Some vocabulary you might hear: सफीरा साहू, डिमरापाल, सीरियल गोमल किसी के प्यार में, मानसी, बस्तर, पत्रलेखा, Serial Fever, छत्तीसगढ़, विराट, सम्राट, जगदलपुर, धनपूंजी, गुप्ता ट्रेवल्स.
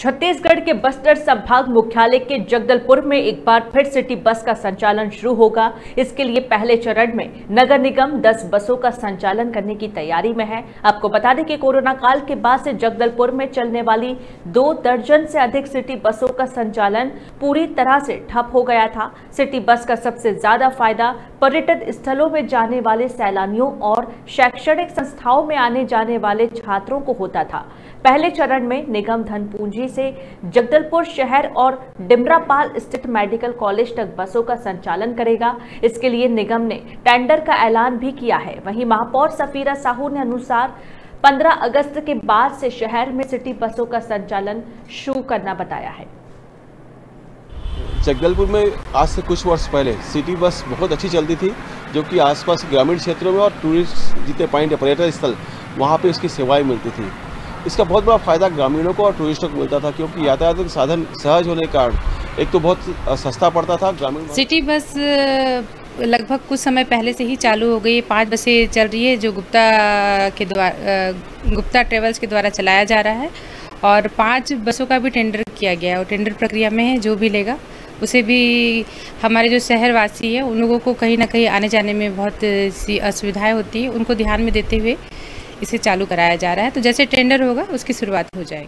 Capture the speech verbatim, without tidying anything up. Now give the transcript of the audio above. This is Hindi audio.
छत्तीसगढ़ के बस्तर संभाग मुख्यालय के जगदलपुर में एक बार फिर सिटी बस का संचालन शुरू होगा। इसके लिए पहले चरण में नगर निगम दस बसों का संचालन करने की तैयारी में है। आपको बता दें कि कोरोना काल के बाद से जगदलपुर में चलने वाली दो दर्जन से अधिक सिटी बसों का संचालन पूरी तरह से ठप हो गया था। सिटी बस का सबसे ज्यादा फायदा पर्यटन स्थलों में जाने वाले सैलानियों और शैक्षणिक संस्थाओं में आने जाने वाले छात्रों को होता था। पहले चरण में निगम धनपूंजी से जगदलपुर शहर और डिमरापाल स्थित मेडिकल कॉलेज तक बसों का संचालन करेगा। इसके लिए निगम ने टेंडर का ऐलान भी किया है। वहीं महापौर सफीरा साहू ने अनुसार पंद्रह अगस्त के बाद से शहर में सिटी बसों का संचालन शुरू करना बताया है। जगदलपुर में आज से कुछ वर्ष पहले सिटी बस बहुत अच्छी चलती थी, जो कि आसपास ग्रामीण क्षेत्रों में और टूरिस्ट जितने पॉइंट पर्यटन स्थल वहाँ पे उसकी सेवाएं मिलती थी। इसका बहुत बड़ा फायदा ग्रामीणों को और टूरिस्टों को मिलता था, क्योंकि यातायात के साधन सहज होने के कारण एक तो बहुत सस्ता पड़ता था। ग्रामीण सिटी बस लगभग कुछ समय पहले से ही चालू हो गई है। पाँच बसें चल रही है जो गुप्ता के द्वारा गुप्ता ट्रेवल्स के द्वारा चलाया जा रहा है, और पाँच बसों का भी टेंडर किया गया है और टेंडर प्रक्रिया में है। जो भी लेगा उसे भी हमारे जो शहरवासी है उन लोगों को कहीं ना कहीं आने जाने में बहुत सी असुविधाएँ होती है, उनको ध्यान में देते हुए इसे चालू कराया जा रहा है। तो जैसे टेंडर होगा उसकी शुरुआत हो जाएगी।